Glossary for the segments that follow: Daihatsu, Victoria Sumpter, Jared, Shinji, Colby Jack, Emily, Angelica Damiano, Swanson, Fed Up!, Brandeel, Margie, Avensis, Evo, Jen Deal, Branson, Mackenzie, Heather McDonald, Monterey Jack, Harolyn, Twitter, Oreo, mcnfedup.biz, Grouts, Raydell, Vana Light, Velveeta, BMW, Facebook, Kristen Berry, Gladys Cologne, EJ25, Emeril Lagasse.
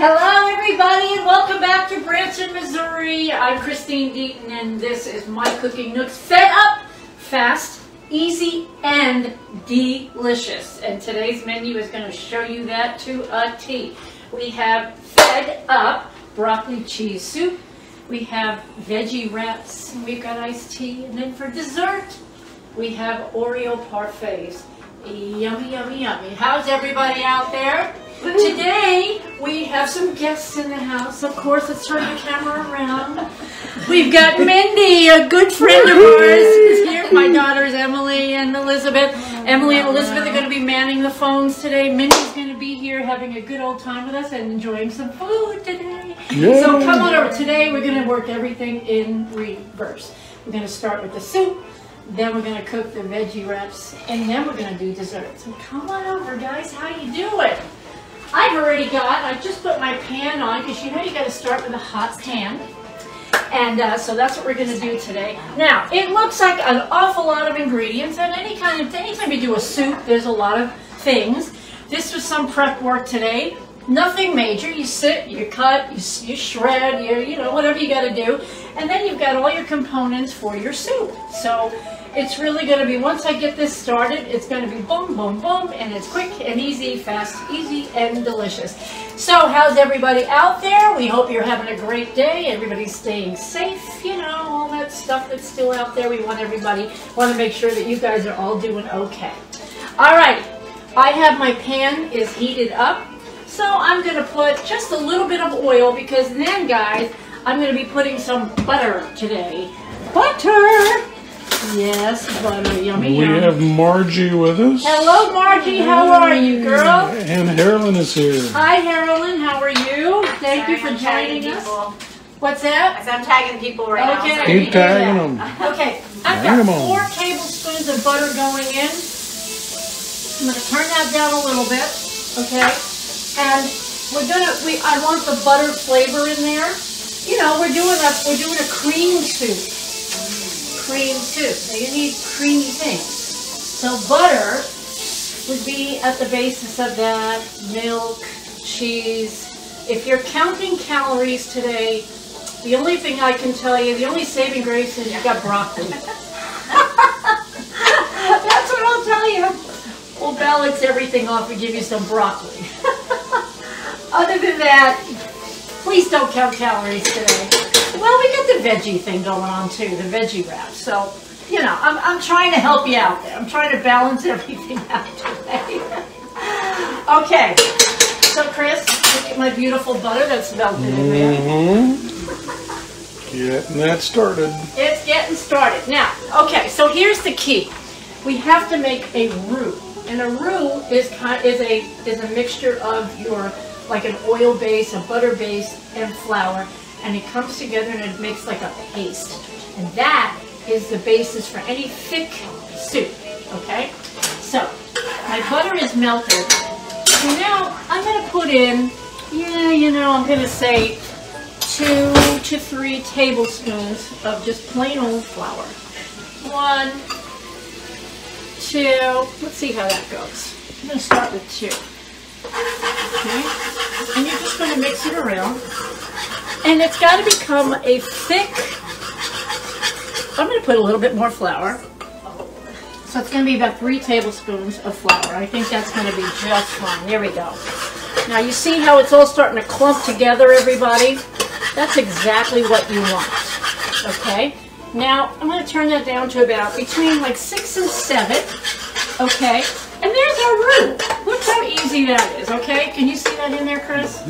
Hello everybody and welcome back to Branson, Missouri. I'm Christine Deaton and this is My Cooking Nook. Fed Up! Fast, easy, and delicious. And today's menu is going to show you that to a T. We have Fed Up! Broccoli cheese soup. We have veggie wraps. We've got iced tea. And then for dessert, we have Oreo parfaits. Yummy, yummy, yummy. How's everybody out there? Today, we have some guests in the house. Of course, let's turn the camera around. We've got Mindy, a good friend of ours, is here. My daughters, Emily and Elizabeth. Emily and Elizabeth are going to be manning the phones today. Mindy's going to be here having a good old time with us and enjoying some food today. Yay. So come on over. Today, we're going to work everything in reverse. We're going to start with the soup. Then we're going to cook the veggie wraps, and then we're going to do dessert. So come on over, guys. How you doing? I just put my pan on, because you know you got to start with a hot pan. And so that's what we're going to do today. Now, it looks like an awful lot of ingredients, and anytime you do a soup, there's a lot of things. This was some prep work today. Nothing major. You sit, you cut, you shred, you know, whatever you got to do. And then you've got all your components for your soup. So it's really going to be, once I get this started, it's going to be boom, boom, boom. And it's quick and easy, fast, easy, and delicious. So how's everybody out there? We hope you're having a great day. Everybody's staying safe, you know, all that stuff that's still out there. We want to make sure that you guys are all doing okay. All right. I have my pan is heated up. So I'm going to put just a little bit of oil, because then, guys, I'm going to be putting some butter today. Butter! Yes, butter. Yummy, yum. We have Margie with us. Hello, Margie. How are you, girl? And Harolyn is here. Hi, Harolyn. How are you? Thank you for joining us. What's that? I'm tagging people right now. Okay. Keep tagging them. Okay. I've got 4 tablespoons of butter going in. I'm going to turn that down a little bit. Okay. And I want the butter flavor in there. You know, we're doing a cream soup. Cream soup. So you need creamy things. So butter would be at the basis of that. Milk, cheese. If you're counting calories today, the only thing I can tell you, the only saving grace is you got broccoli. That's what I'll tell you. We'll balance everything off and give you some broccoli. Other than that, please don't count calories today. Well, we got the veggie thing going on too, the veggie wrap. So, you know, I'm trying to help you out there. I'm trying to balance everything out today. Okay, so Chris, look at my beautiful butter that's melted in there. Getting that started. It's getting started. Now, okay, so here's the key. We have to make a roux. And a roux is a mixture of your, like an oil base, a butter base, and flour. And it comes together and it makes like a paste. And that is the basis for any thick soup, okay? So, my butter is melted. So now, I'm gonna put in, I'm gonna say 2 to 3 tablespoons of just plain old flour. 1, 2, let's see how that goes. I'm going to start with 2. Okay, and you're just going to mix it around. And it's got to become a thick, I'm going to put a little bit more flour. So it's going to be about 3 tablespoons of flour. I think that's going to be just fine. There we go. Now you see how it's all starting to clump together, everybody? That's exactly what you want, okay? Now, I'm going to turn that down to about between like 6 and 7, okay? And there's our roux. Look how easy that is, okay? Can you see that in there, Chris?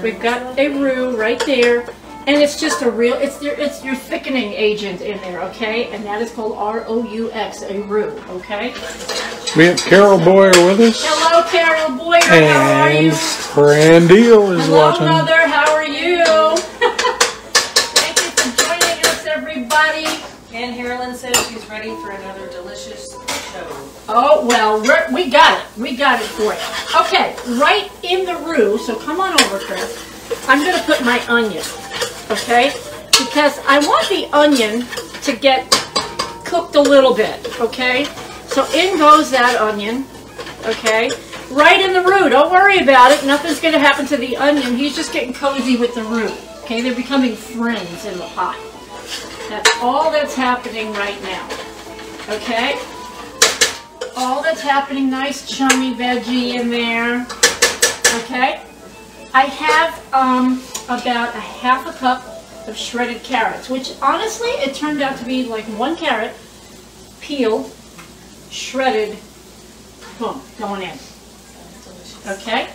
We've got a roux right there, and it's just a real, it's your thickening agent in there, okay? And that is called R-O-U-X, a roux, okay? We have Carol Boyer with us. Hello, Carol Boyer. How are you? And Brandeel is watching. Hello, mother. How are you? And Harolyn says she's ready for another delicious show. Oh, well, we got it. We got it for you. Okay, right in the roux, so come on over, Chris. I'm going to put my onion, okay? Because I want the onion to get cooked a little bit, okay? So in goes that onion, okay? right in the roux. Don't worry about it. Nothing's going to happen to the onion. He's just getting cozy with the roux. Okay, they're becoming friends in the pot. That's all that's happening right now. Okay? All that's happening, nice chummy veggie in there. Okay? I have about a half a cup of shredded carrots, which honestly, it turned out to be like 1 carrot, peeled, shredded, boom, going in. Okay?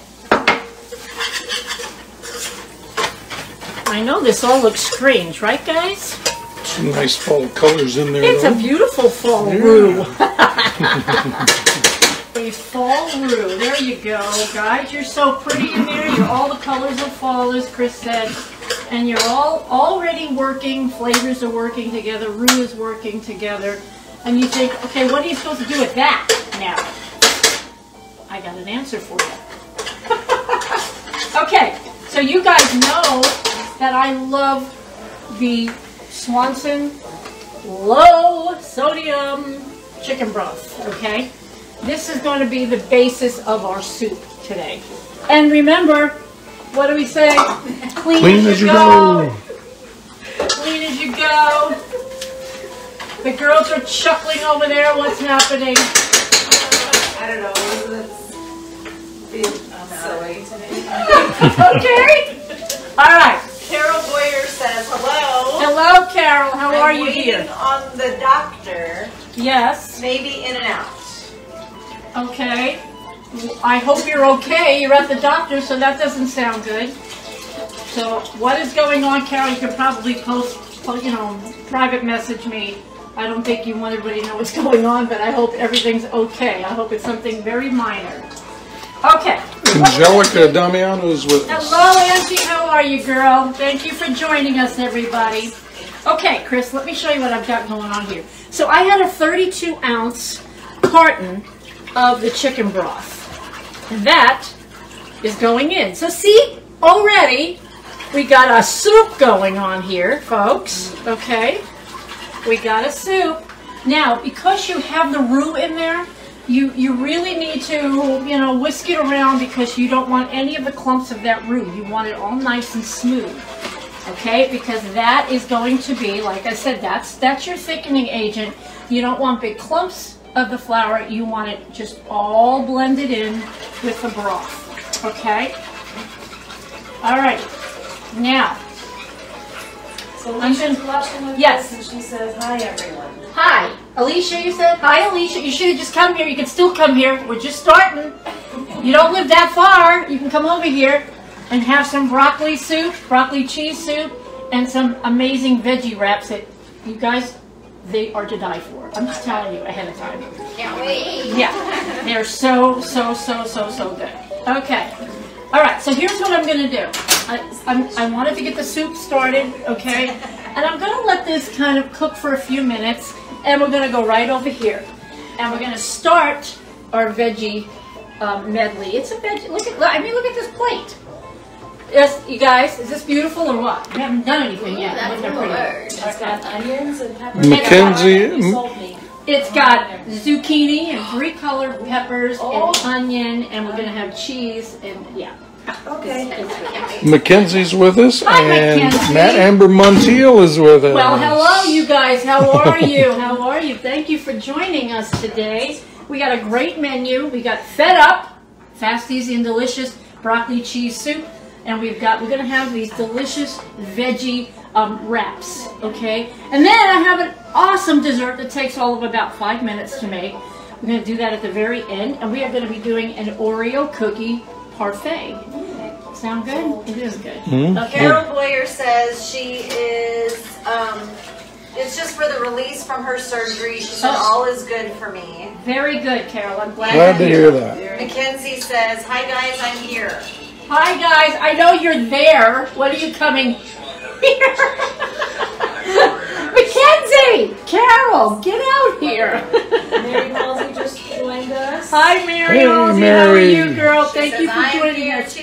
I know this all looks strange, right guys? Some nice fall colors in there. It's though. A beautiful fall roux. A fall roux. There you go, guys. You're so pretty in there. You're all the colors of fall, as Chris said. And you're all already working. Flavors are working together. Roux is working together. And you think, okay, what are you supposed to do with that now? I got an answer for you. Okay, so you guys know that I love the Swanson low sodium chicken broth, okay? This is going to be the basis of our soup today. And remember, what do we say? Clean as you go. Clean as you go. The girls are chuckling over there. What's happening? I don't know. Elizabeth's being silly today. Okay. All right. Carol Boyer says, hello. Hello, Carol. How are you here? On the doctor. Yes. Maybe in and out. Okay. I hope you're okay. You're at the doctor, so that doesn't sound good. So what is going on, Carol? You can probably post, you know, private message me. I don't think you want everybody to know what's going on, but I hope everything's okay. I hope it's something very minor. Okay. Angelica Damiano is with us. Hello, Angie. How are you, girl? Thank you for joining us, everybody. Okay, Chris, let me show you what I've got going on here. So I had a 32-ounce carton of the chicken broth, and that is going in. So see, already we got a soup going on here, folks. Okay, we got a soup. Now, because you have the roux in there, You really need to, you know, whisk it around because you don't want any of the clumps of that roux. You want it all nice and smooth, okay? Because that is going to be, like I said, that's your thickening agent. You don't want big clumps of the flour. You want it just all blended in with the broth, okay? All right, now. So Alicia's watching with us and she says, hi, everyone. Hi. Alicia, you said? Hi, Alicia. You should have just come here. You can still come here. We're just starting. You don't live that far. You can come over here and have some broccoli soup, broccoli cheese soup, and some amazing veggie wraps that you guys, they are to die for. I'm just telling you ahead of time. Can't wait. Yeah. They're so good. Okay. All right. So here's what I'm going to do. I wanted to get the soup started, okay? And I'm going to let this kind of cook for a few minutes. And we're going to go right over here. And we're going to start our veggie medley. It's a veggie. Look at this plate. Yes, you guys, is this beautiful or what? We haven't done anything yet. That's a word. It's got onions and peppers. Mackenzie. It's got zucchini and 3 colored peppers and onion. And we're going to have cheese and, yeah. Okay. Mackenzie's with us, and Mackenzie. Matt Amber Montiel is with us. Well, hello, you guys. How are you? How are you? Thank you for joining us today. We got a great menu. We got Fed Up, fast, easy, and delicious broccoli cheese soup, and we're gonna have these delicious veggie wraps. Okay, and then I have an awesome dessert that takes all of about 5 minutes to make. We're gonna do that at the very end, and we are gonna be doing an Oreo cookie parfait. Sound good? It is good. Mm-hmm. Carol Boyer says she is, it's just for the release from her surgery. She said all is good for me. Very good, Carol. I'm glad to hear that. Mackenzie says, hi guys, I'm here. Hi guys, I know you're there. What are you coming here? Mackenzie! Carol, get out here. Mary Halsey just joined us. Hi Mary Halsey, how are you, girl? Thank you for joining us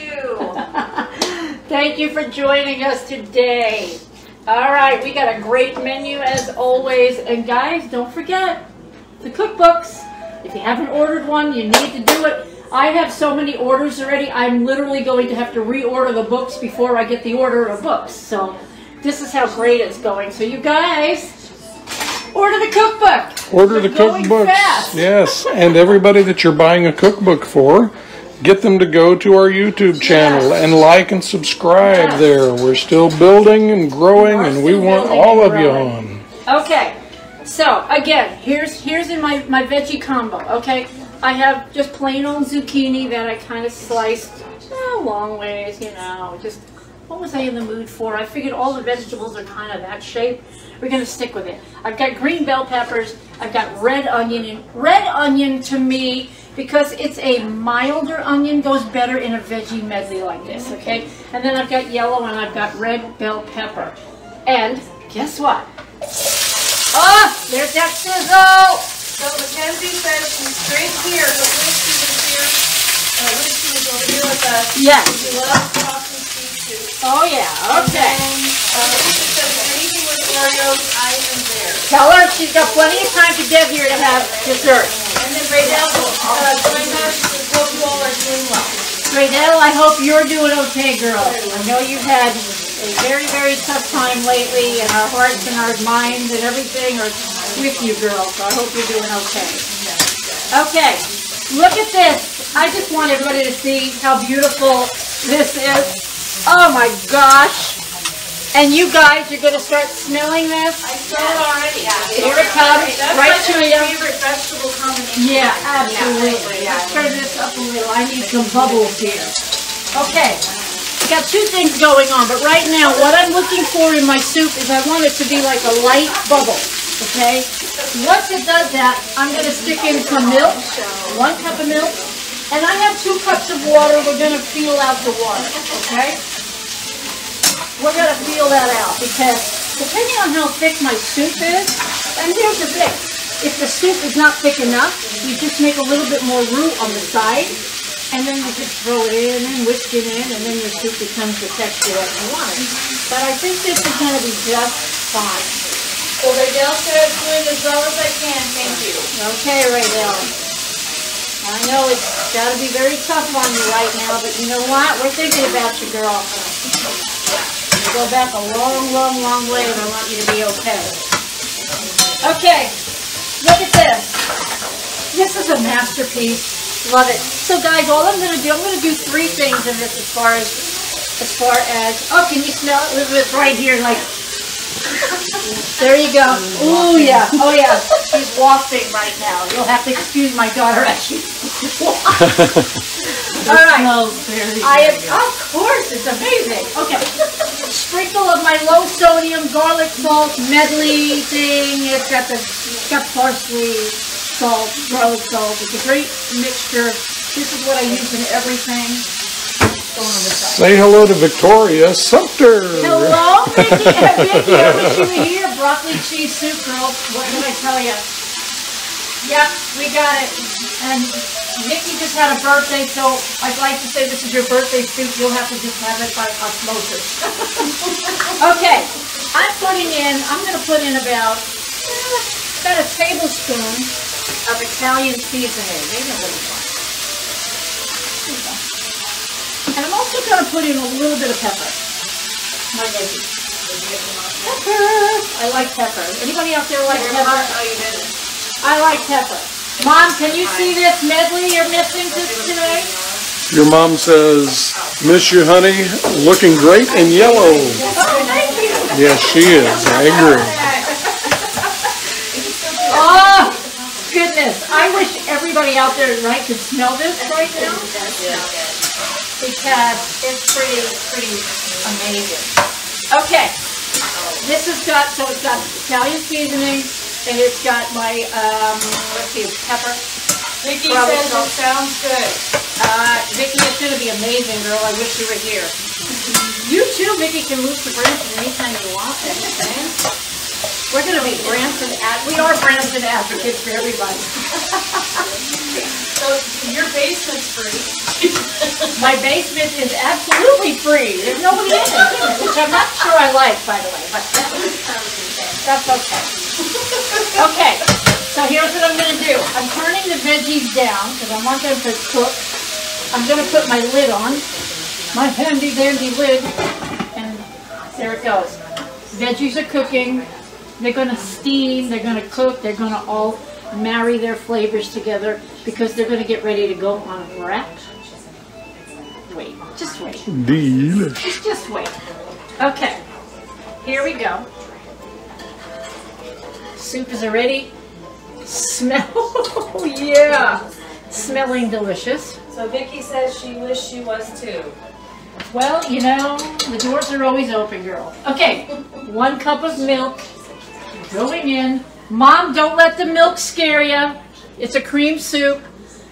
today. All right, we got a great menu as always. And guys, don't forget the cookbooks. If you haven't ordered one, you need to do it. I have so many orders already, I'm literally going to have to reorder the books before I get the order of books. So this is how great it's going. So you guys, order the cookbook. Order the cookbook. Yes, and everybody that you're buying a cookbook for, get them to go to our YouTube channel and like and subscribe there. We're still building and growing, and we want all of you on. Okay, so again, here's in my veggie combo, okay? I have just plain old zucchini that I kind of sliced long ways, you know, just what was I in the mood for? I figured all the vegetables are kind of that shape. We're going to stick with it. I've got green bell peppers. I've got red onion. And red onion to me, because it's a milder onion, goes better in a veggie medley like this, okay? And then I've got yellow and I've got red bell pepper. And guess what? Oh, there's that sizzle! So Mackenzie said if we scrape here, but Lucy was here, Lucy was over here with us. Yes. She loves talking speeches. Oh yeah, okay. Lucy says anything with Oreos, I am there. Tell her she's got plenty of time to get here to have dessert. And then Raydell joined us. She says, hope you all are doing well. Raydell, I hope you're doing okay, girl. I know you've had a very, very tough time lately, and our hearts and our minds and everything are with you, girl, so I hope you're doing okay. Okay, look at this. I just want everybody to see how beautiful this is. Oh my gosh. And you guys, you're going to start smelling this? I smell it already. Here it comes, right to you. That's my favorite vegetable combination. Yeah, absolutely. Let's turn this up a little. I need some bubbles here. Okay, I've got two things going on, but right now what I'm looking for in my soup is I want it to be like a light bubble. Okay, once it does that, I'm going to stick in some milk, 1 cup of milk, and I have 2 cups of water. We're going to feel out the water, okay? We're going to feel that out because depending on how thick my soup is, and here's the thing, if the soup is not thick enough, you just make a little bit more roux on the side, and then you just throw it in and whisk it in, and then your soup becomes the texture that you want. But I think this is going to be just fine. So Raydell said I'm doing as well as I can, thank you. Okay, Raydell. I know it's got to be very tough on you right now, but you know what? We're thinking about you, girl. You go back a long, long, long way, and I want you to be okay. Okay, look at this. This is a masterpiece. Love it. So guys, all I'm going to do 3 things in this as far as, oh, can you smell it? Elizabeth's right here, like, there you go. Oh yeah, oh yeah. She's wafting right now. You'll have to excuse my daughter as she wafts. All right. Of course, it's amazing. Okay. Sprinkle of my low sodium garlic salt medley thing. It's got parsley, salt, garlic salt. It's a great mixture. This is what I use in everything. Say hello to Victoria Sumpter. Hello, Mickey. I wish you were here. Broccoli cheese soup, girl. What did I tell you? Yep, we got it. And Mickey just had a birthday, so I'd like to say this is your birthday soup. You'll have to just have it by osmosis. Okay, I'm going to put in about a tablespoon of Italian seasoning. Maybe a little more. Here we go. And I'm also going to put in a little bit of pepper. My veggies. Pepper! I like pepper. Anybody out there like pepper? I like pepper. Mom, can you see this medley you're missing today? Your mom says, miss you, honey. Looking great in yellow. Oh, thank you. Yes, she is. I agree. Oh, goodness. I wish everybody out there could smell this right now. Because it's pretty amazing. Okay, it's got Italian seasoning, and it's got my, pepper. Vicky says it sounds good. Vicky, it's gonna be amazing, girl. I wish you were here. You too, Vicky, can move to Branson anytime you want. We're gonna be Branson Branson advocates for everybody. So your basement's free. My basement is absolutely free. There's nobody in it, which I'm not sure I like, by the way, but that's okay. Okay, so here's what I'm going to do. I'm turning the veggies down because I want them to cook. I'm going to put my lid on, my handy dandy lid, and there it goes. Veggies are cooking. They're going to steam, they're going to cook, they're going to all marry their flavors together because they're going to get ready to go on a wrap. Wait, just wait. Delicious. Just wait. Okay, here we go. Soup is already smell. Yeah, smelling delicious. So Vicky says she wished she was too. Well, you know, the doors are always open, girl. Okay, 1 cup of milk going in. Mom, don't let the milk scare you. It's a cream soup,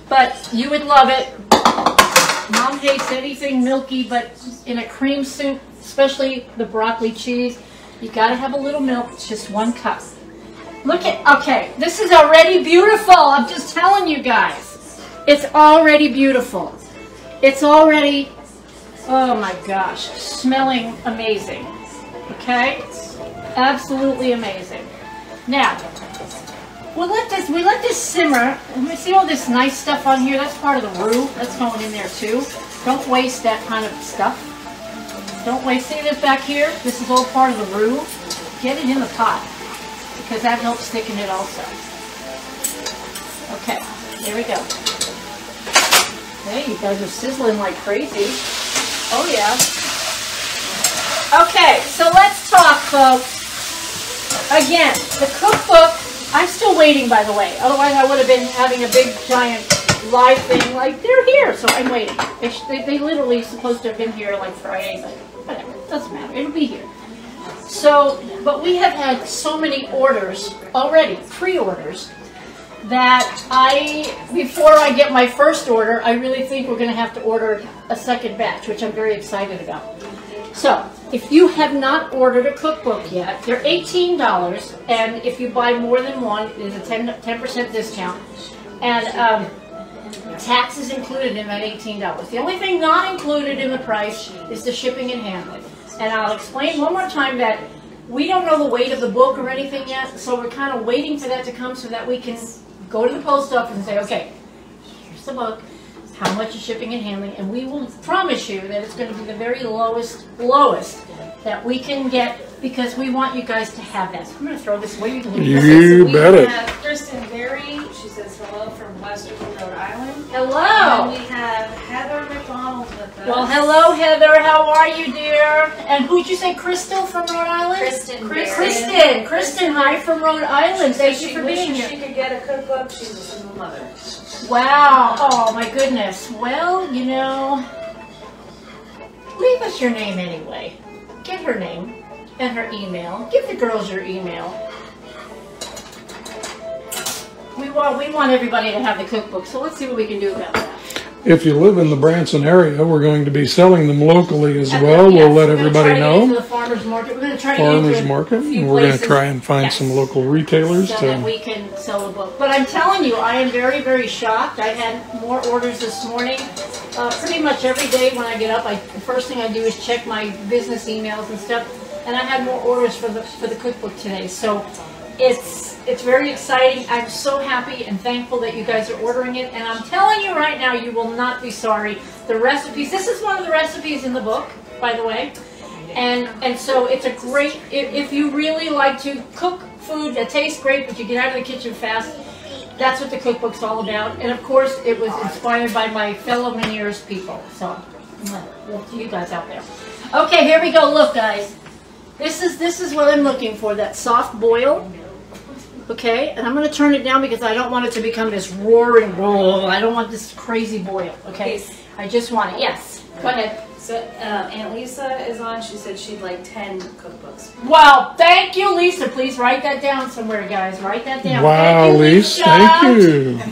but you would love it. Mom hates anything milky, but in a cream soup, especially the broccoli cheese, you gotta have a little milk. It's just 1 cup. Look at, okay, this is already beautiful. I'm just telling you guys. It's already beautiful. It's already, oh my gosh, smelling amazing. Okay? Absolutely amazing. Now, we let this simmer. You see all this nice stuff on here? That's part of the roux. That's going in there too. Don't waste that kind of stuff. Don't waste, see this back here? This is all part of the roux. Get it in the pot because that helps thicken it also. Okay, there we go. Hey, you guys are sizzling like crazy. Oh yeah. Okay, so let's talk, folks. Again, the cookbook, I'm still waiting, by the way. Otherwise, I would have been having a big, giant live thing. Like, they're here, so I'm waiting. They literally supposed to have been here, like, Friday, but whatever. It doesn't matter. It'll be here. So, but we have had so many orders already, pre-orders, that before I get my first order, I really think we're going to have to order a second batch, which I'm very excited about. So, if you have not ordered a cookbook yet, they're $18, and if you buy more than one, it's a 10% discount, and tax is included in that $18. The only thing not included in the price is the shipping and handling. And I'll explain one more time that we don't know the weight of the book or anything yet, so we're kind of waiting for that to come so that we can go to the post office and say, okay, here's the book. How much is shipping and handling, and we will promise you that it's going to be the very lowest that we can get because we want you guys to have that. So I'm going to throw this away. You bet it. We have Kristen Berry. She says hello from Westerly, Rhode Island. Hello. And we have Heather McDonald with us. Well, hello, Heather. How are you, dear? And who'd you say, Crystal from Rhode Island? Kristen, hi from Rhode Island. Thank you for being here. She could get a cookbook. She's a single mother. Wow. Oh, my goodness. Well, you know, leave us your name anyway. Get her name and her email. Give the girls your email. We want everybody to have the cookbook, so let's see what we can do about that. If you live in the Branson area, we're going to be selling them locally as well. Yes, we'll let everybody know. We're going to try to get to the farmers market. We're going to try to farmers market, and we're going to try and find some local retailers so that we can sell the book. But I'm telling you, I am very, very shocked. I had more orders this morning. Pretty much every day when I get up, the first thing I do is check my business emails and stuff. And I had more orders for the cookbook today. So it's very exciting. I'm so happy and thankful that you guys are ordering it. And I'm telling you right now, you will not be sorry. The recipes, this is one of the recipes in the book, by the way. And so it's a great, if you really like to cook food that tastes great, but you get out of the kitchen fast, that's what the cookbook's all about. And of course, it was inspired by my fellow Meniere's people. So, well, to you guys out there. Okay, here we go. Look, guys. This is what I'm looking for, that soft boil. Okay, and I'm going to turn it down because I don't want it to become this roaring roll. I don't want this crazy boil, okay? Yes. I just want it. Yes, go ahead. So Aunt Lisa is on. She said she'd like 10 cookbooks. Wow, thank you, Lisa. Please write that down somewhere, guys. Write that down. Wow, thank you, Lisa. Thank you.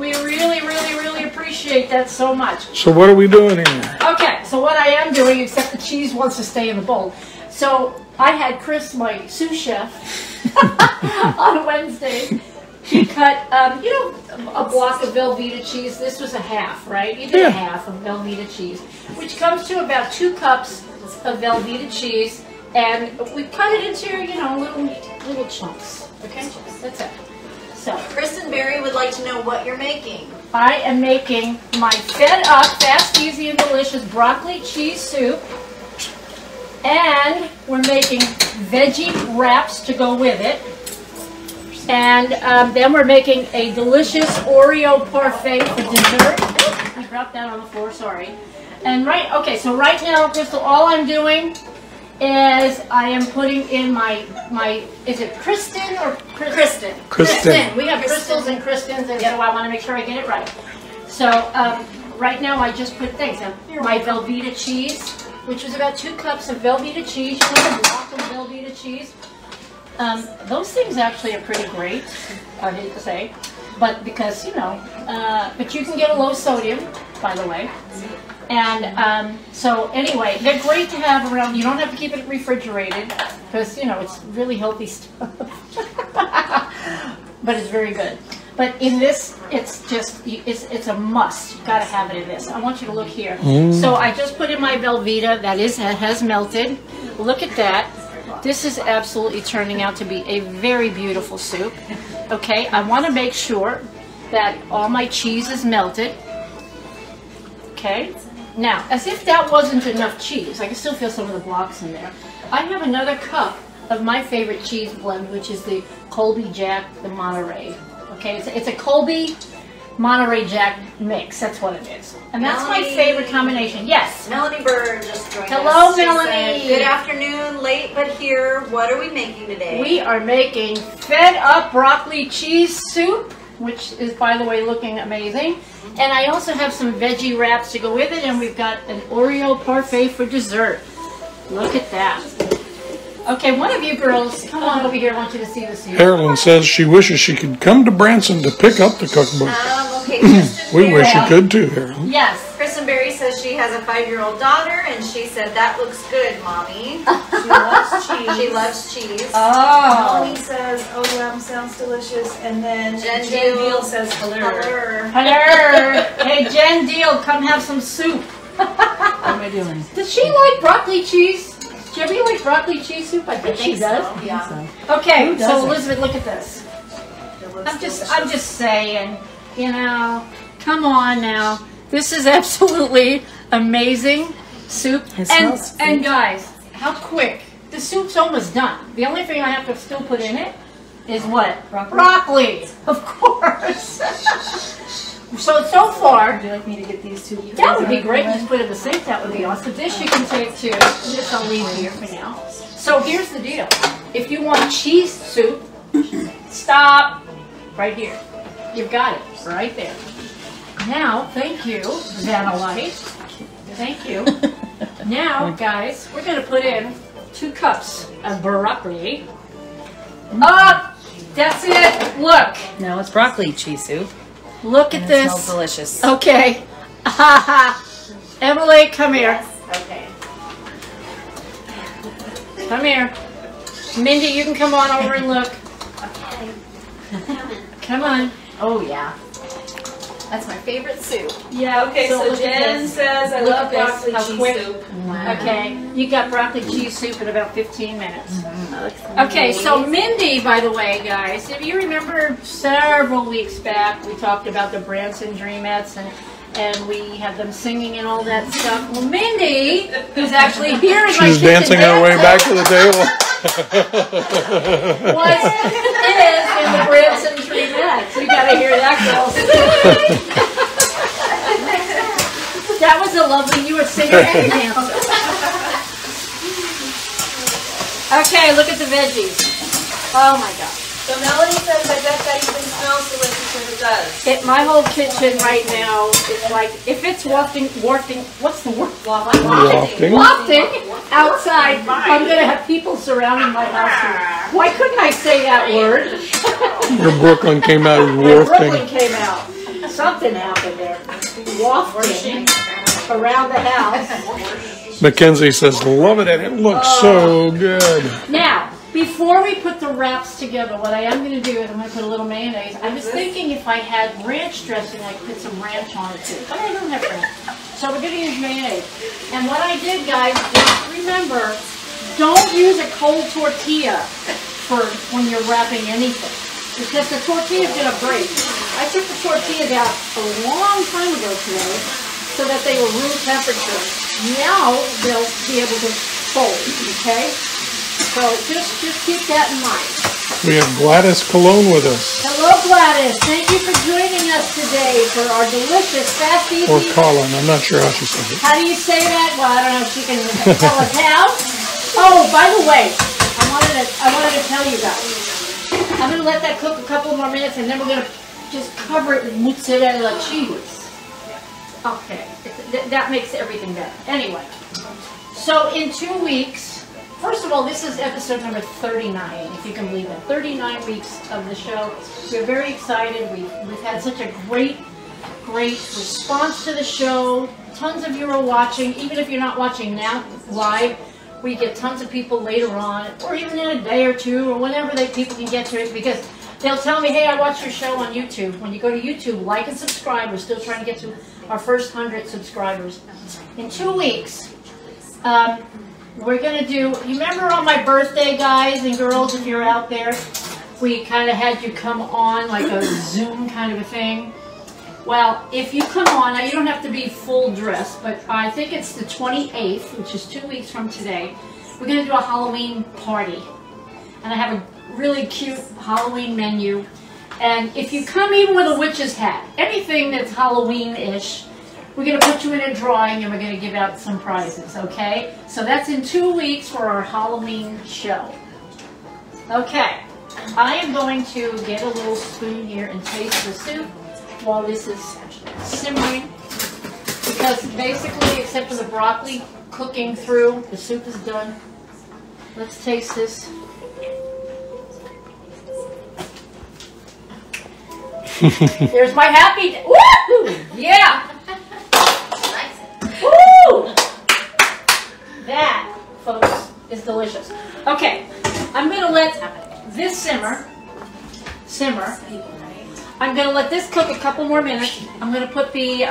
We really, really, really appreciate that so much. So what are we doing here? Okay, so what I am doing, except the cheese wants to stay in the bowl. So I had Chris, my sous chef, on Wednesday. He cut, you know, a block of Velveeta cheese. This was a half, right? You did a half of Velveeta cheese, which comes to about 2 cups of Velveeta cheese. And we cut it into, you know, little chunks. Okay? That's it. So Kristen Berry would like to know what you're making. I am making my Fed Up Fast, Easy, and Delicious broccoli cheese soup. And we're making veggie wraps to go with it. And then we're making a delicious Oreo parfait for dessert. I dropped that on the floor, sorry. And right now, Crystal, all I'm doing is I am putting in my is it Kristen or Kristen? Kristen. We have Crystals and Kristens, and so I want to make sure I get it right. So right now I just put things in. My Velveeta cheese, which was about 2 cups of Velveeta cheese. You put a block of Velveeta cheese. Those things actually are pretty great, I hate to say, but because, you know, but you can get a low sodium, by the way. And so anyway, they're great to have around. You don't have to keep it refrigerated because, you know, it's really healthy stuff, but it's very good. But in this, it's just, it's a must. You've got to have it in this. I want you to look here. So I just put in my Velveeta that has melted. Look at that. This is absolutely turning out to be a very beautiful soup. Okay, I want to make sure that all my cheese is melted. Okay. Now, as if that wasn't enough cheese, I can still feel some of the blocks in there. I have another cup of my favorite cheese blend, which is the Colby Jack, the Monterey. Okay, it's a Colby Monterey Jack mix. That's what it is. And that's Melanie, my favorite combination. Yes. Melanie Byrne just joined us. Hello, Melanie. Said, good afternoon. Late but here. What are we making today? We are making Fed Up broccoli cheese soup, which is, by the way, looking amazing. And I also have some veggie wraps to go with it, and we've got an Oreo parfait for dessert. Look at that. Okay, one of you girls, come on over here. I want you to see this. Harolyn says she wishes she could come to Branson to pick up the cookbook. Okay, we wish you could too, Harolyn. Yes. Kristen Berry says she has a 5-year-old daughter, and she said, that looks good, Mommy. She loves cheese. She loves cheese. Oh. Melanie says, OM sounds delicious. And then Jen Deal says, hello. Hey, Jen Deal, come have some soup. What am I doing? Does she like broccoli cheese? Do you like broccoli cheese soup? I think she does. So. Yeah. Okay, so Elizabeth, look at this. I'm just saying, you know, come on now. This is absolutely amazing soup. And guys, how quick. The soup's almost done. The only thing I have to still put in it is what? Broccoli, of course. So far, would you like me to get these two? That would be great. Just put it in the sink. That would be awesome. This you can take too. This I'll leave here for now. So here's the deal. If you want cheese soup, stop right here. You've got it right there. Now, thank you, Vana Light. Thank you. Now, guys, we're going to put in 2 cups of broccoli. Up. That's it. Look. Now it's broccoli cheese soup. Look at this. It smells delicious. Okay. Emily, come here. Yes, okay. Come here. Mindy, you can come on over and look. Okay. Come on. Oh, yeah. That's my favorite soup. Yeah, okay, so Jen says, I love broccoli cheese soup. Wow. Okay, you got broccoli cheese soup in about 15 minutes. Mm-hmm. Okay, so Mindy, by the way, guys, if you remember several weeks back, we talked about the Branson Dreamettes and we had them singing and all that stuff. Well, Mindy, who's actually here in my kitchen, she's dancing her way back to the table. Is in the Branson Dreamettes. You gotta hear that girl sing. That was a lovely, you were singing and dancing. Okay, look at the veggies. Oh my God. So Melanie says, I bet that even smells delicious as it does. My whole kitchen right now is like, if it's wafting outside, I'm going to have people surrounding my house. Why couldn't I say that word? Your Brooklyn came out as wafting. Brooklyn came out. Something happened there. Wafting around the house. Mackenzie says, love it, and it looks so good. Now, before we put the wraps together, what I am going to do is I'm going to put a little mayonnaise. I was thinking if I had ranch dressing, I could put some ranch on it too. But I don't have ranch. So we're going to use mayonnaise. And what I did, guys, just remember, don't use a cold tortilla for when you're wrapping anything. because the tortilla's going to break. I took the tortillas out a long time ago today so that they were room temperature. Now they'll be able to fold, okay? So just keep that in mind. We have Gladys Cologne with us. Hello, Gladys. Thank you for joining us today for our delicious fast easy. Or Colin. I'm not sure how she says it. How do you say that? Well, I don't know if she can tell us how. Oh, by the way, I wanted to tell you guys. I'm going to let that cook a couple more minutes, and then we're going to just cover it with mozzarella cheese. Okay, that makes everything better. Anyway, so in 2 weeks. First of all, this is episode number 39, if you can believe it. 39 weeks of the show. We're very excited. We've had such a great response to the show. Tons of you are watching. Even if you're not watching now live, we get tons of people later on, or even in a day or two, or whenever people can get to it, because they'll tell me, hey, I watched your show on YouTube. When you go to YouTube, like and subscribe. We're still trying to get to our first 100 subscribers. In 2 weeks, we're going to do, you remember on my birthday, guys and girls, if you're out there, we kind of had you come on like a Zoom kind of a thing. Well, if you come on, now you don't have to be full dress, but I think it's the 28th, which is 2 weeks from today. We're going to do a Halloween party. And I have a really cute Halloween menu. And if you come in with a witch's hat, anything that's Halloween-ish, we're going to put you in a drawing, and we're going to give out some prizes, okay? So that's in 2 weeks for our Halloween show. Okay, I am going to get a little spoon here and taste the soup while this is simmering. Because basically, except for the broccoli cooking through, the soup is done. Let's taste this. There's my happy day. Woo! Yeah! That, folks, is delicious. Okay, I'm going to let this simmer. I'm going to let this cook a couple more minutes. I'm going to put the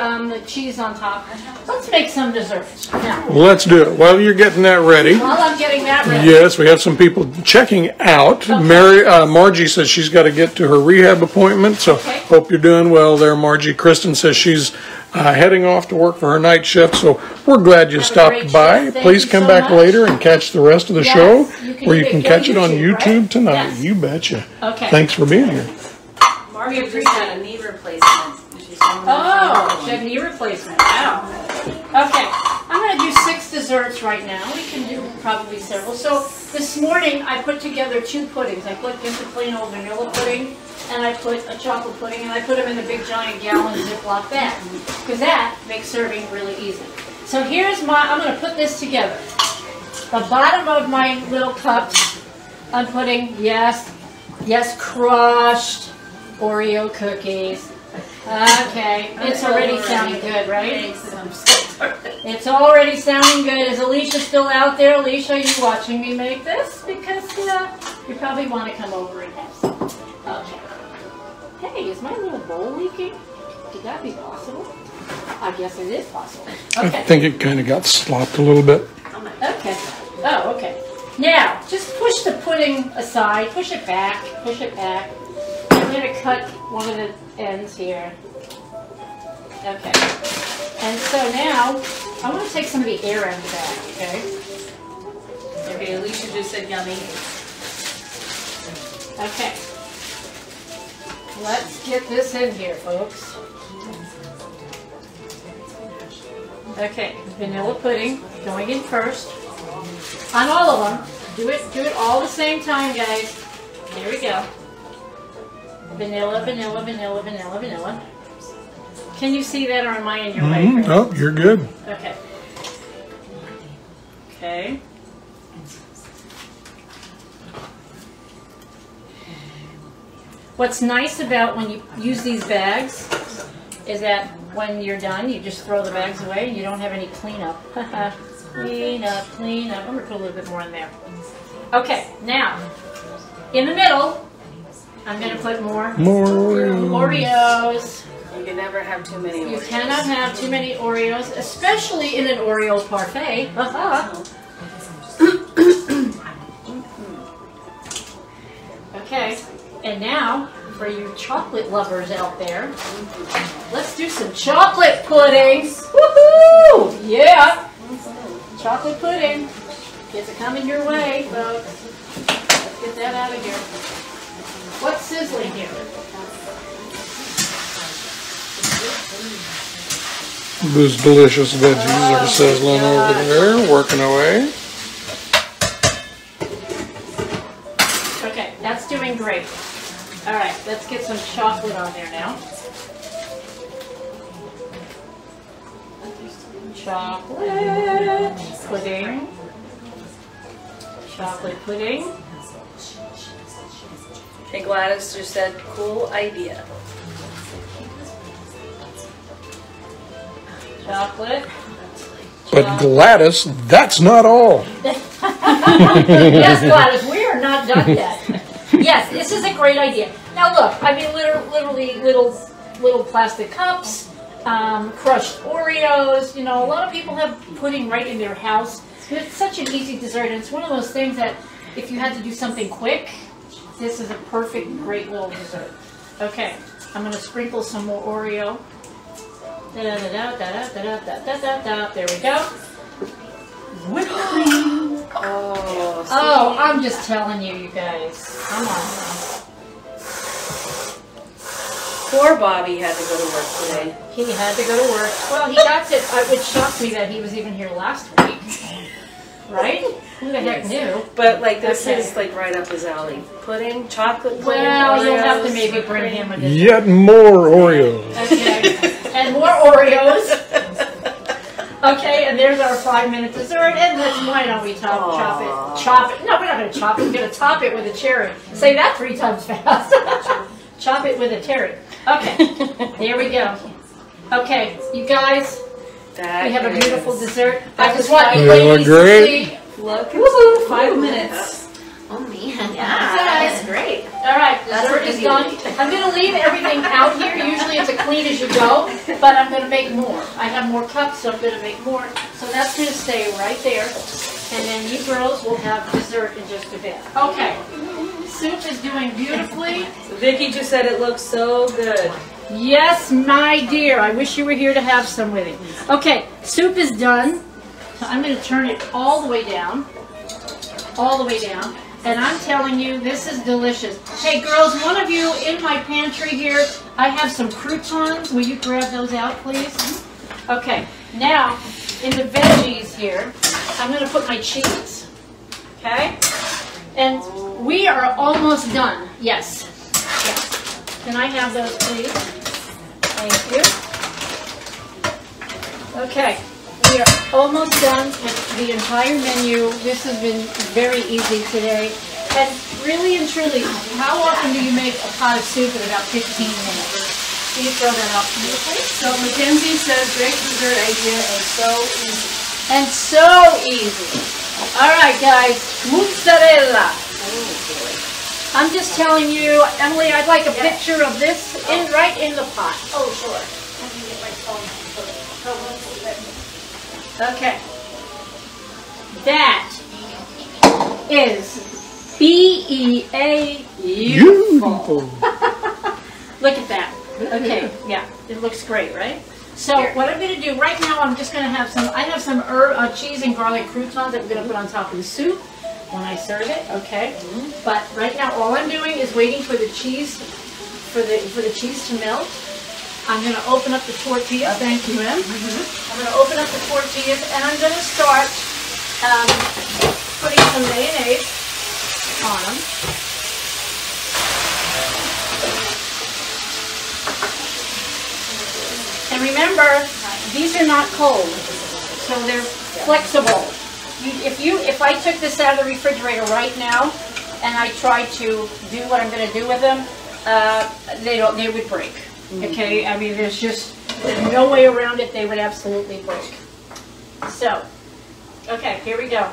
cheese on top. Let's make some desserts now. Let's do it. While you're getting that ready. While I'm getting that ready. Yes, we have some people checking out. Okay. Margie says she's got to get to her rehab appointment, so okay. Hope you're doing well there, Margie. Kristen says she's heading off to work for her night shift, so we're glad you stopped by. Please come back later and catch the rest of the show, or you can catch it on YouTube tonight. You betcha. Okay. Thanks for being here. Marvia Green had a knee replacement. Oh, she had a knee replacement. Wow. Okay, I'm going to do 6 desserts right now. We can do probably several. So this morning I put together 2 puddings. I put just a plain old vanilla pudding, and I put a chocolate pudding, and I put them in the big giant gallon Ziploc bag, because that makes serving really easy. So here's I'm going to put this together. The bottom of my little cups, I'm putting, yes, crushed Oreo cookies. Okay, it's already sounding good, right? It's already sounding good. Is Alicia still out there? Alicia, are you watching me make this? Because you probably want to come over and have some. Okay. Hey, is my little bowl leaking? Could that be possible? I guess it is possible. Okay. I think it kind of got slopped a little bit. Okay. Oh, okay. Now, just push the pudding aside. Push it back. Push it back. I'm going to cut one of the ends here. Okay. And so now, I want to take some of the air out of that, okay? Okay, Alicia just said yummy. Okay. Let's get this in here, folks. Okay, vanilla pudding going in first. On all of them. Do it all the same time, guys. Here we go. Vanilla, vanilla, vanilla, vanilla, vanilla. Can you see that, or am I in your way? Oh, you're good. Okay. Okay. What's nice about when you use these bags is that when you're done, you just throw the bags away and you don't have any cleanup. Clean up. I'm going to put a little bit more in there. Okay, now, in the middle, I'm going to put more Oreos. You can never have too many Oreos. You cannot have too many Oreos, especially in an Oreo parfait. Okay. And now, for you chocolate lovers out there, let's do some chocolate puddings. Woohoo! Yeah! Chocolate pudding. It's coming your way, folks. Let's get that out of here. What's sizzling here? Those delicious veggies are sizzling over there, working away. Okay, that's doing great. All right, let's get some chocolate on there now. Chocolate pudding. Chocolate pudding. Hey, Gladys just said, cool idea. Chocolate. But Gladys, that's not all. Yes, Gladys, we are not done yet. Yes, this is a great idea. Now look, I mean literally little plastic cups, crushed Oreos. You know, a lot of people have pudding right in their house. It's such an easy dessert, and it's one of those things that if you had to do something quick, this is a perfect, great little dessert. Okay, I'm going to sprinkle some more Oreo. There we go. Whipped cream. Oh, oh, I'm just telling you, you guys. Come on. Poor Bobby had to go to work today. He had to go to work. Well, he got to, it shocked me that he was even here last week. Right? Who the heck knew? But, like, this is, like, right up his alley. Pudding, chocolate pudding, well, Oreos, you'll have to maybe bring him a dessert. Yet more Oreos. Okay. And more Oreos. Okay, and there's our 5-minute dessert, and that's why don't we chop it. No, we're not going to chop it. We're going to top it with a cherry. Say that 3 times fast. Chop it with a cherry. Okay, there we go. Okay, you guys, we have a beautiful dessert. I just want you ladies to see. Look, 5 minutes. Oh, man. Yeah, that's great. All right, dessert is done. I'm going to leave everything out here. Usually it's a clean as you go, but I'm going to make more. I have more cups, so I'm going to make more. So that's going to stay right there. And then you girls will have dessert in just a bit. Okay. Soup is doing beautifully. Vicki just said it looks so good. Yes, my dear. I wish you were here to have some with it. Okay, soup is done. So I'm going to turn it all the way down. All the way down. And I'm telling you, this is delicious. Hey, girls, one of you in my pantry here, I have some croutons. Will you grab those out, please? Okay. Now, in the veggies here, I'm going to put my cheese. Okay? And we are almost done. Yes. Yes. Can I have those, please? Thank you. Okay. We are almost done with the entire menu. This has been very easy today. And really and truly, how often do you make a pot of soup in about 15 minutes? Can you throw that off to me, please? So Mackenzie says, great dessert idea and so easy. And so easy. All right, guys, mozzarella. I'm just telling you, Emily, I'd like a picture of this right in the pot. Oh, sure. I can get my phone. Okay, that is beautiful. Look at that. Okay, yeah, it looks great, right? So what I'm going to do right now, I'm just going to have some, I have some herb, cheese and garlic croutons that I'm going to put on top of the soup when I serve it, okay? But right now all I'm doing is waiting for the cheese, for the cheese to melt. I'm going to open up the tortillas. Thank you, Em. I'm going to open up the tortillas, and I'm going to start putting some mayonnaise on them. And remember, these are not cold, so they're flexible. If I took this out of the refrigerator right now, and I tried to do what I'm going to do with them, they would break. Okay, I mean, there's no way around it. They would absolutely break. So, okay, here we go.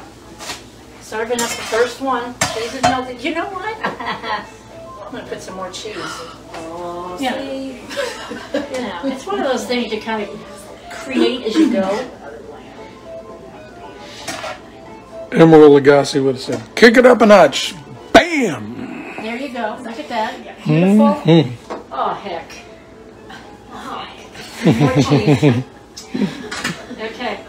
Serving up the first one. Cheese is melted. You know what? I'm going to put some more cheese. Oh, yeah. See? You know, it's one of those things you kind of create as you go. Emeril Lagasse would have said, kick it up a notch. Bam! There you you go. Look at that. Beautiful. Mm-hmm. Oh, heck. Oh, heck. Okay.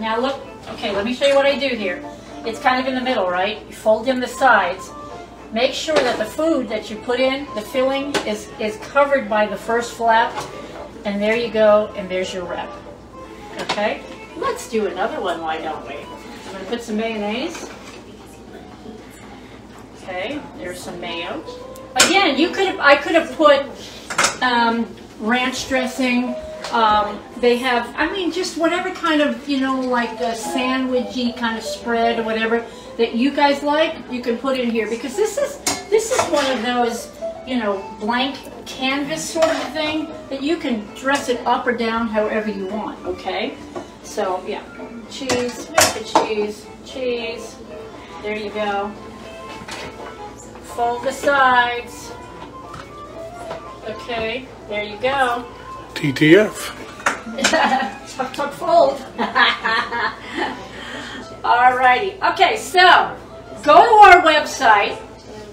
Now look. Okay, let me show you what I do here. It's kind of in the middle, right? You fold in the sides. Make sure that the food that you put in, the filling, is covered by the first flap. And there you go, and there's your wrap. Okay? Let's do another one, why don't we? I'm going to put some mayonnaise. Okay, there's some mayo. Again, you could have, I could have put ranch dressing. They have, I mean, just whatever kind of, you know, like a sandwichy kind of spread or whatever that you guys like, you can put in here, because this is one of those, you know, blank canvas sort of thing that you can dress it up or down however you want. Okay, so yeah, cheese, cheese, cheese. There you go. Fold the sides. Okay, there you go. TTF. Tuck, tuck, fold. Alrighty. Okay, so go to our website,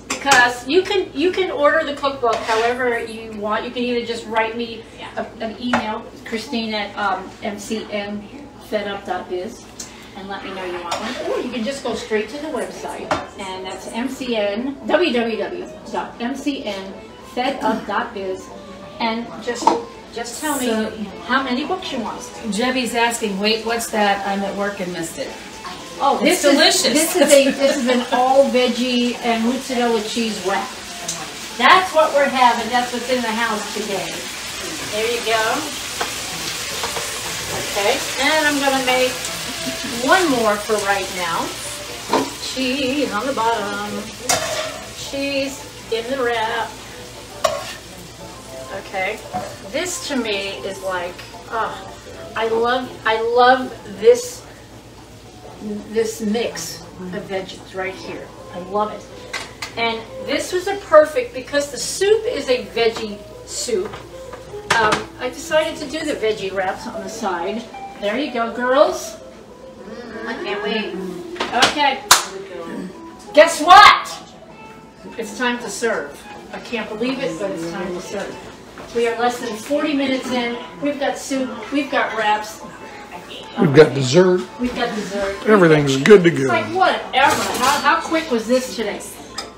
because you can order the cookbook however you want. You can either just write me an email, Christine at mcnfedup.biz, and let me know you want one. Or you can just go straight to the website, and that's www.mcnfedup.biz, and just tell me how many books you want. Jebby's asking, wait, what's that? I'm at work and missed it. Oh, it's delicious. This is an all veggie and mozzarella cheese wrap. That's what we're having. That's what's in the house today. There you go. Okay, and I'm gonna make one more for right now. Cheese on the bottom. Cheese in the wrap. Okay, this to me is like, oh, I love this mix of veggies right here. I love it. And this was a perfect, because the soup is a veggie soup. I decided to do the veggie wraps on the side. There you go, girls. I can't wait. Okay. Guess what? It's time to serve. I can't believe it, but it's time to serve. We are less than 40 minutes in. We've got soup. We've got wraps. We've got dessert. We've got dessert. Everything's good to go. It's like whatever. How quick was this today?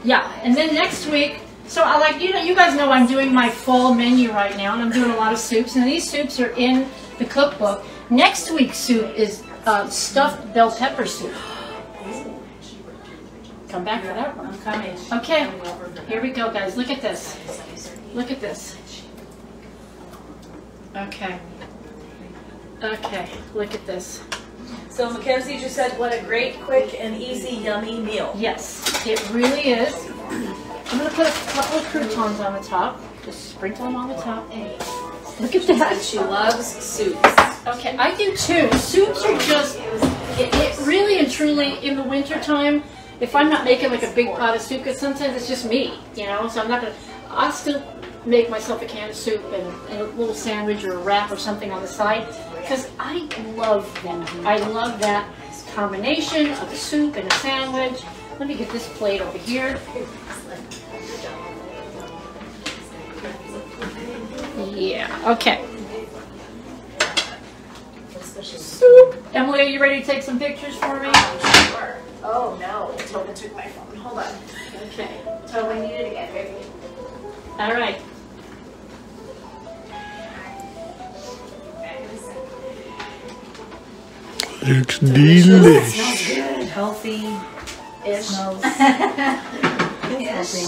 Yeah. And then next week, so I like, you know, you guys know I'm doing my fall menu right now, and I'm doing a lot of soups, and these soups are in the cookbook. Next week's soup is stuffed bell pepper soup. Come back for that one. I'm coming. Okay. Here we go, guys. Look at this. Look at this. Okay. Okay. Look at this. So Mackenzie just said, what a great, quick, and easy, yummy meal. Yes, it really is. I'm going to put a couple of croutons on the top. Just sprinkle them on the top. Look at that. She loves soups. Okay, I do too. Soups are just, it really and truly, in the wintertime, if I'm not making like a big pot of soup, because sometimes it's just me, you know, so I'm not going to, I'll still make myself a can of soup and a little sandwich or a wrap or something on the side, because I love them. I love that combination of a soup and a sandwich. Let me get this plate over here. Yeah, okay. Soup. Emily, are you ready to take some pictures for me? Sure. Oh no, Toba took my phone. Hold on. Okay. Toba, I need it again, baby. All right. Looks delicious. Smells good. Healthy. It smells. Healthy.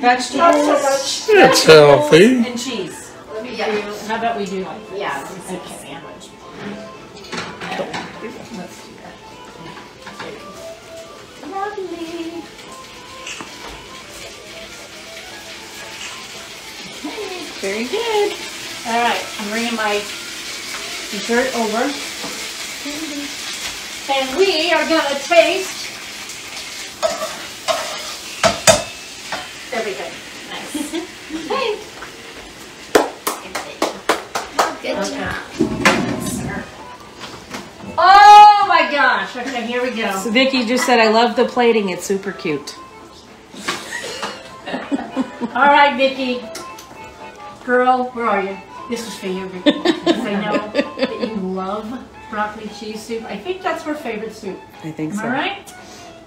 Vegetables. It's healthy. And cheese. Let me get you. How about we do like this? Yeah. Okay. Sandwich. Let's do that. Lovely. Okay, very good. All right, I'm bringing my dessert over. And we are going to taste everything. Nice. Hey. Good job. Oh my gosh. Okay, here we go. So Vicky just said, I love the plating. It's super cute. All right, Vicki. Girl, where are you? This is for you, Vicki. I know that you love broccoli cheese soup. I think that's her favorite soup. I think so. All right.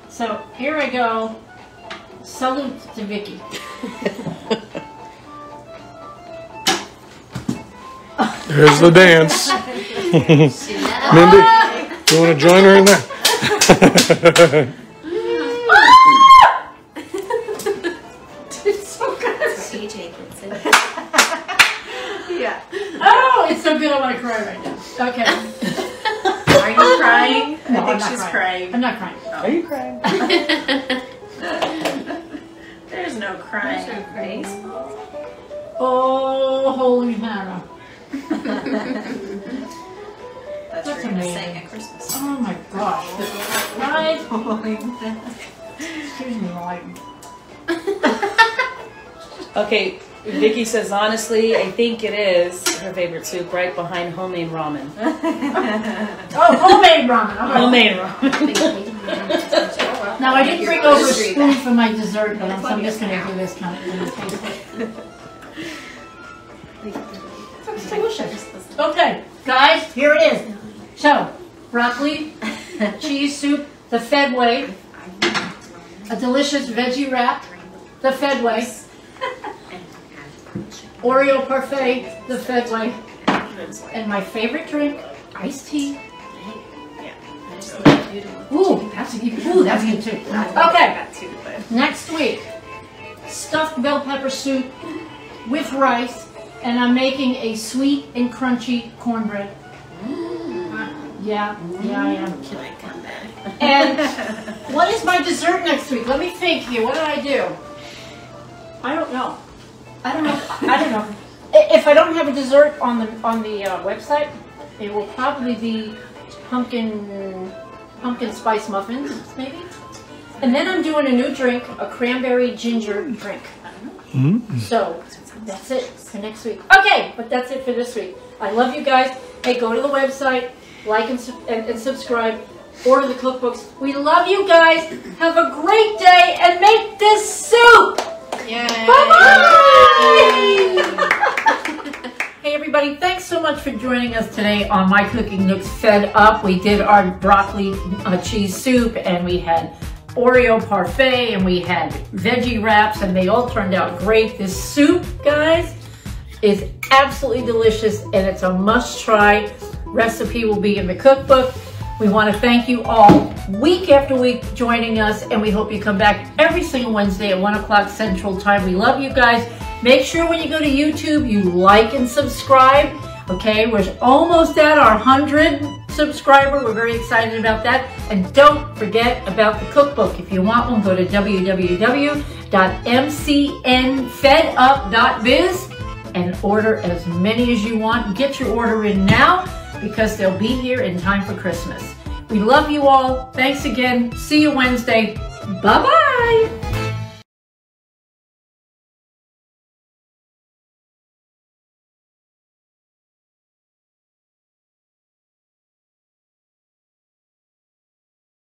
So here I go. Salute to Vicki. There's the dance. Mindy, you want to join her in there? It's so good. CJ gets it. Yeah. Oh, it's so good. I want to cry right now. Okay. Are you crying? No, I think she's crying. I'm not crying. Oh. Are you crying? There's no crying. There's no crying. Oh, holy Mara. That's what I'm saying at Christmas. Oh my gosh. Right? Excuse me, Light. Okay, Vicki says, honestly, I think it is her favorite soup, right behind homemade ramen. Oh, homemade ramen. Okay. Homemade ramen. Now, I didn't bring over a spoon for my dessert, but I'm just going to do this kind of thing. It's delicious. Okay, guys, here it is. So, broccoli, cheese soup, the Fed way, a delicious veggie wrap, the Fed way, Oreo parfait, the Fed way, and my favorite drink, iced tea. Ooh, that's good. Ooh, that's good too. Okay, next week, stuffed bell pepper soup with rice, and I'm making a sweet and crunchy cornbread. Yeah, I am. Can I come back? And what is my dessert next week? Let me think here. What did I do? I don't know. If I don't have a dessert on the website, it will probably be pumpkin spice muffins, maybe. And then I'm doing a new drink, a cranberry ginger drink. Mm-hmm. So that's it for next week. Okay, but that's it for this week. I love you guys. Hey, go to the website, like and subscribe, order the cookbooks. We love you guys. Have a great day and make this soup. Yay. Bye-bye. Hey everybody, thanks so much for joining us today on My Cooking Nook's Fed Up. We did our broccoli cheese soup, and we had Oreo parfait, and we had veggie wraps, and they all turned out great. This soup, guys, is absolutely delicious, and it's a must-try. Recipe will be in the cookbook. We want to thank you all week after week joining us, and we hope you come back every single Wednesday at 1 o'clock Central Time. We love you guys. Make sure when you go to YouTube, you like and subscribe. Okay, we're almost at our 100 subscriber. We're very excited about that. And don't forget about the cookbook. If you want one, go to www.mcnfedup.biz and order as many as you want. Get your order in now because they'll be here in time for Christmas. We love you all. Thanks again. See you Wednesday. Bye-bye.